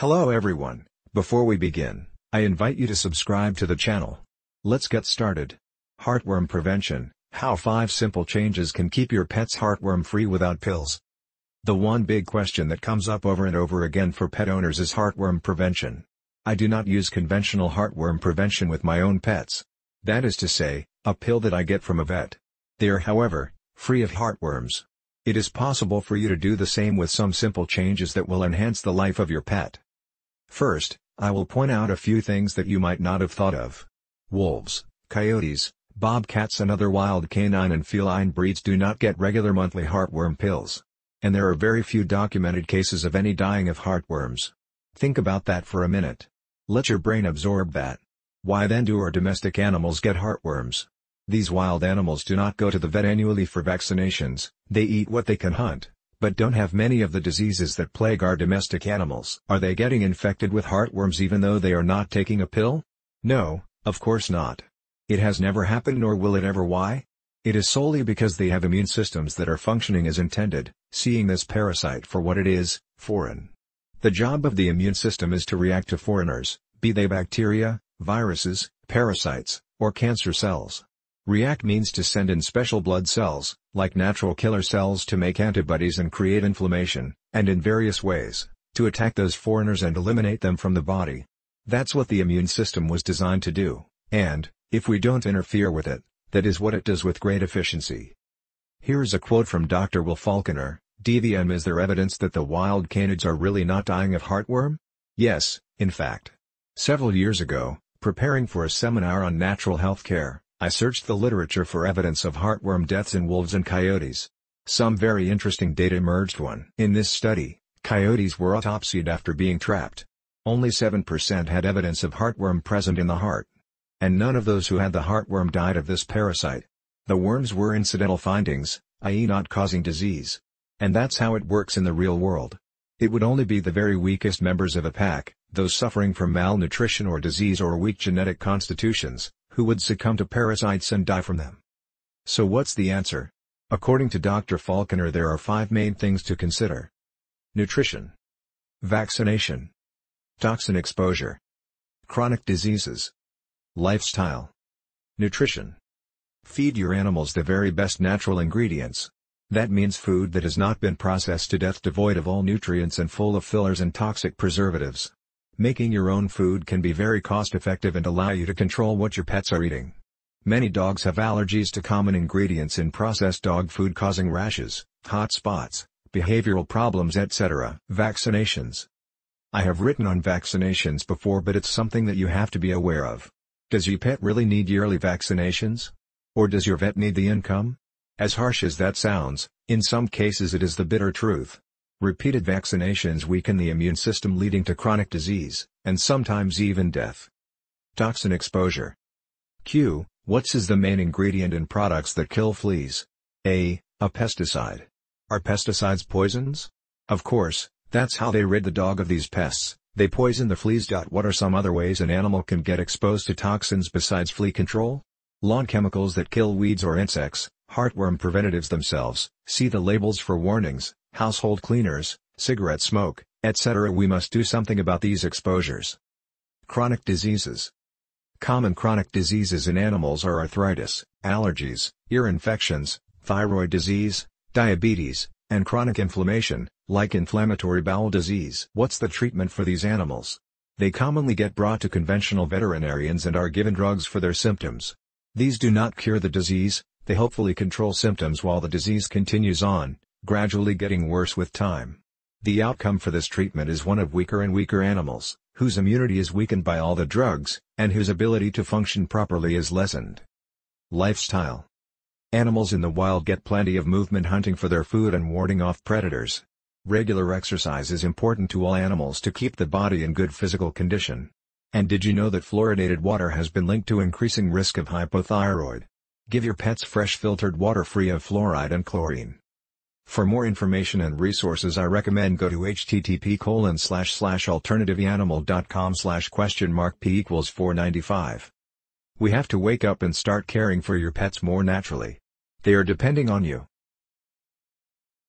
Hello everyone, before we begin, I invite you to subscribe to the channel. Let's get started. Heartworm prevention, how 5 simple changes can keep your pets heartworm free without pills. The one big question that comes up over and over again for pet owners is heartworm prevention. I do not use conventional heartworm prevention with my own pets. That is to say, a pill that I get from a vet. They are, however, free of heartworms. It is possible for you to do the same with some simple changes that will enhance the life of your pet. First, I will point out a few things that you might not have thought of. Wolves, coyotes, bobcats and other wild canine and feline breeds do not get regular monthly heartworm pills. And there are very few documented cases of any dying of heartworms. Think about that for a minute. Let your brain absorb that. Why then do our domestic animals get heartworms? These wild animals do not go to the vet annually for vaccinations, they eat what they can hunt, but don't have many of the diseases that plague our domestic animals. Are they getting infected with heartworms even though they are not taking a pill? No, of course not. It has never happened nor will it ever. Why? It is solely because they have immune systems that are functioning as intended, seeing this parasite for what it is, foreign. The job of the immune system is to react to foreigners, be they bacteria, viruses, parasites, or cancer cells. React means to send in special blood cells, like natural killer cells, to make antibodies and create inflammation, and in various ways, to attack those foreigners and eliminate them from the body. That's what the immune system was designed to do, and, if we don't interfere with it, that is what it does with great efficiency. Here is a quote from Dr. Will Falconer, DVM. Is there evidence that the wild canids are really not dying of heartworm? Yes, in fact. Several years ago, preparing for a seminar on natural health care, I searched the literature for evidence of heartworm deaths in wolves and coyotes. Some very interesting data emerged. In this study, coyotes were autopsied after being trapped. Only 7% had evidence of heartworm present in the heart. And none of those who had the heartworm died of this parasite. The worms were incidental findings, i.e. not causing disease. And that's how it works in the real world. It would only be the very weakest members of a pack, those suffering from malnutrition or disease or weak genetic constitutions, who would succumb to parasites and die from them. So what's the answer? According to Dr. Falconer, there are 5 main things to consider. Nutrition, vaccination, toxin exposure, chronic diseases, lifestyle. Nutrition. Feed your animals the very best natural ingredients. That means food that has not been processed to death, devoid of all nutrients and full of fillers and toxic preservatives. Making your own food can be very cost-effective and allow you to control what your pets are eating. Many dogs have allergies to common ingredients in processed dog food, causing rashes, hot spots, behavioral problems, etc. Vaccinations. I have written on vaccinations before, but it's something that you have to be aware of. Does your pet really need yearly vaccinations? Or does your vet need the income? As harsh as that sounds, in some cases it is the bitter truth. Repeated vaccinations weaken the immune system, leading to chronic disease, and sometimes even death. Toxin exposure. Q. What is the main ingredient in products that kill fleas? A. A pesticide. Are pesticides poisons? Of course, that's how they rid the dog of these pests, they poison the fleas. What are some other ways an animal can get exposed to toxins besides flea control? Lawn chemicals that kill weeds or insects, heartworm preventatives themselves, see the labels for warnings, household cleaners, cigarette smoke, etc. We must do something about these exposures. Chronic diseases. Common chronic diseases in animals are arthritis, allergies, ear infections, thyroid disease, diabetes, and chronic inflammation, like inflammatory bowel disease. What's the treatment for these animals? They commonly get brought to conventional veterinarians and are given drugs for their symptoms. These do not cure the disease, they hopefully control symptoms while the disease continues on, gradually getting worse with time. The outcome for this treatment is one of weaker and weaker animals, whose immunity is weakened by all the drugs, and whose ability to function properly is lessened. Lifestyle. Animals in the wild get plenty of movement, hunting for their food and warding off predators. Regular exercise is important to all animals to keep the body in good physical condition. And did you know that fluoridated water has been linked to increasing risk of hypothyroid? Give your pets fresh filtered water free of fluoride and chlorine. For more information and resources, I recommend go to http://alternativeanimal.com/P=495. We have to wake up and start caring for your pets more naturally. They are depending on you.